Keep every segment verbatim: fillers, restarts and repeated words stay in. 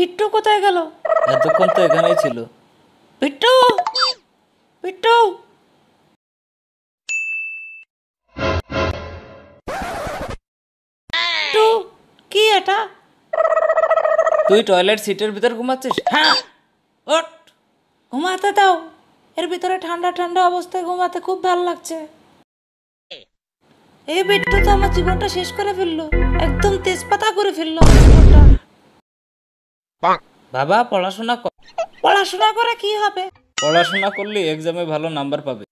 বিট্টু কোথায় গেল? এতক্ষণ তো এখানেই ছিল। বিট্টু, বিট্টু। টু কি এটা? তুই টয়লেট সিটের ভিতর ঘুমাচ্ছিস? হ্যাঁ। ওঠ, ঘুমাতে দাও। এর ভিতরে ঠান্ডা ঠান্ডা অবস্থায় ঘুমাতে খুব ভালো লাগছে। এই বিট্টু তো আমার জীবনটা শেষ করে ফেললো, একদম তেজপাতা করে ফেললো। বাবা পড়াশোনা কর। পড়াশোনা করে কি হবে? পড়াশোনা করলে এক্সামে ভালো নাম্বার পাবে।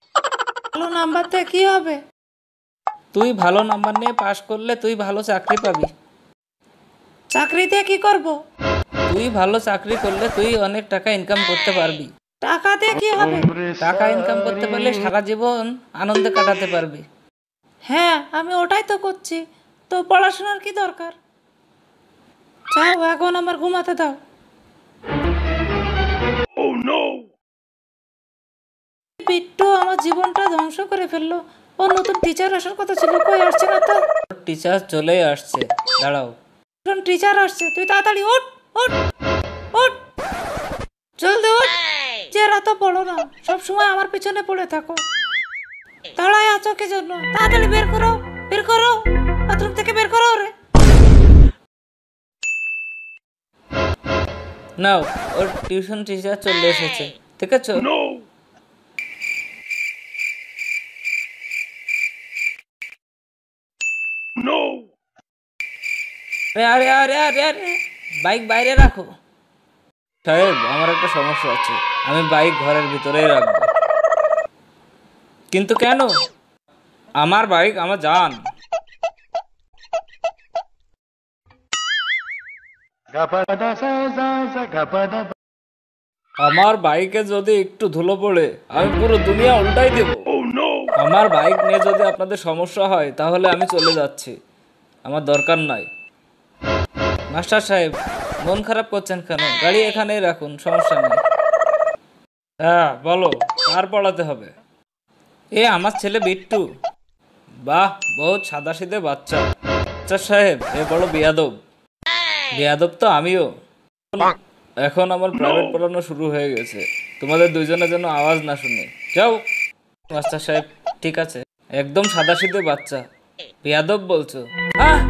ভালো নাম্বারতে কি হবে? তুই ভালো নাম্বার নিয়ে পাশ করলে তুই ভালো চাকরি পাবি। চাকরিতে কি করব? তুই ভালো চাকরি করলে তুই অনেক টাকা ইনকাম করতে পারবি। টাকাতে কি হবে? টাকা ইনকাম করতে পারলে সারা জীবন আনন্দে কাটাতে পারবি। হ্যাঁ, আমি ওটাই তো করছি। তো পড়াশোনার কি দরকার? যাও, এখন আমার ঘুমাতে দাও। Oh no! বিট্টু আমার জীবনটা ধ্বংস করে ফেললো। ও নতুন টিচার আসার কথা ছিল, কই আসছে না তো? টিচার চলে আসছে, দাঁড়াও। নতুন টিচার আসছে, তুই তাড়াতাড়ি ওঠ, ওঠ, ওঠ, জলদি ওঠ। যারা তো পড়ো না, সব সময় আমার পিছনে পড়ে থাকো। দাঁড়ায় আছো কি জন্য? তাড়াতাড়ি বের করো, বের করো, বাথরুম থেকে বের করো। রে নাও, ওর টিউশন টিচার চলে এসেছে, ঠিক আছে? আরে আরে আরে আরে, বাইক বাইরে রাখো। সাহেব, আমার একটা সমস্যা আছে, আমি বাইক ঘরের ভিতরেই রাখবো। কিন্তু কেন? আমার বাইক আমার জান। আমার বাইকে যদি একটু ধুলো পড়ে, আমি পুরো দুনিয়া উল্টাই দেব। আমার বাইক নিয়ে যদি আপনাদের সমস্যা হয়, তাহলে আমি চলে যাচ্ছি, আমার দরকার নাই। মাস্টার সাহেব, মন খারাপ করছেন কেন? গাড়ি এখানেই রাখুন, সমস্যা নেই। হ্যাঁ বলো, আর পড়াতে হবে? এ আমার ছেলে বিট্টু। বাহ, বহুত সাদাসিধে বাচ্চা। মাস্টার সাহেব, এ বড় বেয়াদব। বেয়াদব তো আমিও। এখন আমার প্রাইভেট পড়ানো শুরু হয়ে গেছে, তোমাদের দুইজনের জন্য আওয়াজ না শুনে যাও। মাস্টার সাহেব, ঠিক আছে। একদম সাদাসিধে বাচ্চা, বেয়াদব বলছো? হ্যাঁ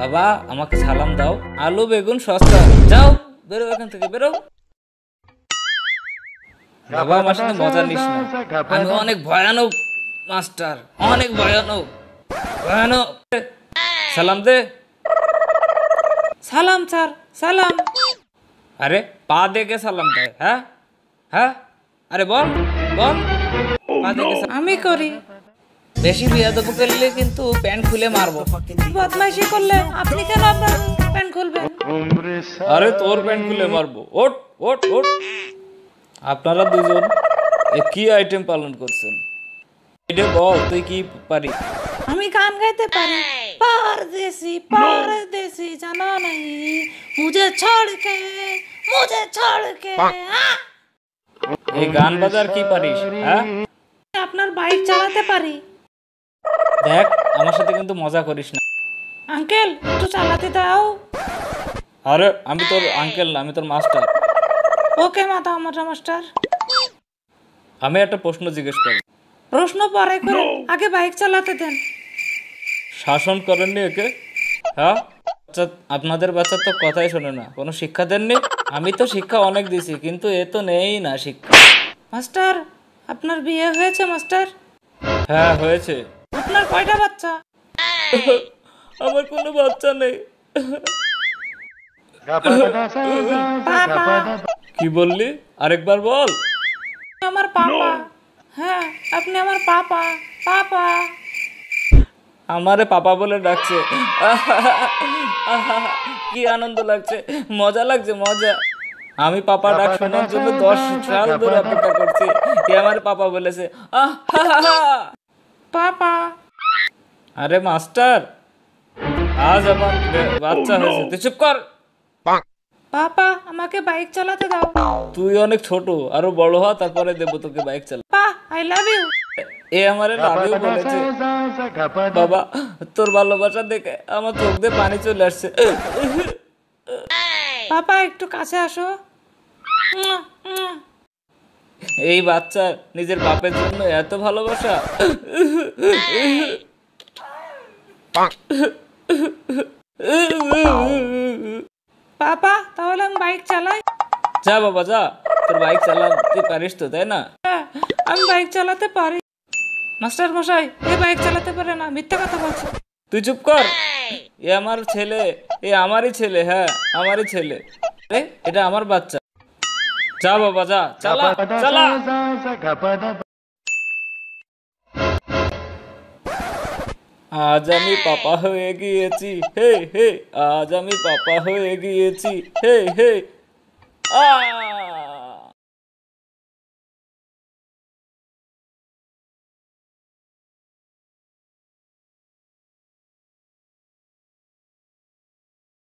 বাবা, আমাকে সালাম দাও। আলু বেগুন সস্তা, যাও বেরো এখান থেকে, বেরো। বাবা, আমার সাথে মজা নিস না, আমি অনেক ভয়ানক মাস্টার, অনেক ভয়ানক, ভয়ানক। সালাম দে। সালাম স্যার, সালাম। আরে পা দেখে সালাম দেয়। হ্যাঁ হ্যাঁ, আরে বল বল, পা দেখে আমি করি। বেশি বিয়াদব করলে কিন্তু প্যান্ট খুলে মারবো। বদমাইশি করলে আপনি কেন আপনার প্যান্ট খুলবেন? আরে তোর প্যান্ট খুলে মারবো। ওঠ ওঠ ওঠ। আপনারা দুজন এ কি আইটেম পালন করছেন? এটা বল, তুই কি পারি? আমি গান গাইতে পারি। পারদেশি পারদেশি জানা নেই, মুঝে ছাড় কে, মুঝে ছাড় কে। এই গান বাজার কি পারিস? হ্যাঁ, আপনার বাইক চালাতে পারি। দেখ, আমার সাথে কিন্তু মজা করিস না। আঙ্কেল, একটু চালাতে দাও। আরে আমি তোর আঙ্কেল না, আমি তোর মাস্টার। ওকে মাতা, আমার মাস্টার। আমি একটা প্রশ্ন জিজ্ঞেস করব। প্রশ্ন পরে করে, আগে বাইক চালাতে দেন। শাসন করেননি একে? হ্যাঁ, আপনাদের বাচ্চা তো কথাই শোনে না, কোনো শিক্ষা দেননি। আমি তো শিক্ষা অনেক দিছি, কিন্তু এ তো নেই না শিক্ষা। মাস্টার, আপনার বিয়ে হয়েছে মাস্টার? হ্যাঁ হয়েছে। আপনার কয়টা বাচ্চা? আমার কোনো বাচ্চা নেই। কি বললি? আরেকবার বল। আমার পাপা। হ্যাঁ, আপনি আমার পাপা। পাপা আমারে পাপা বলে ডাকছে। কি আনন্দ লাগছে, মজা লাগছে, মজা। আমি পাপা ডাক শোনার জন্য দশ সাল ধরে অপেক্ষা করছি। এ আমার পাপা বলেছে পাপা। আরে মাস্টার, আজ আমার বাচ্চা হয়েছে। তুই চুপ কর। পাপা, আমাকে বাইক চালাতে দাও। তুই অনেক ছোট, আরো বড় হ, তারপরে দেব তোকে বাইক চালা। I love you. এ আমারে লাভ ইউ বলেছে। বাবা, তোর ভালোবাসা দেখে আমার চোখ দিয়ে পানি চলে আসছে। पापा एक काछे आसो এই বাচ্চার নিজের বাপের জন্য এত ভালোবাসা पापा তাহলে আমি বাইক চালাই যা বাবা যা তোর বাইক চালাতে পারিস তো তাই না আমি বাইক চালাতে পারি মাস্টার মশাই এই বাইক চালাতে পারে না মিথ্যা কথা বলছে তুই চুপ কর ये हमारे छेले ये हमारी छेले है हमारी छेले अरे इटा हमार बच्चा जा बाबा जा चला चला आज आमी पापा हुए गिएची हे हे आज आमी पापा हुए गिएची हे हे आ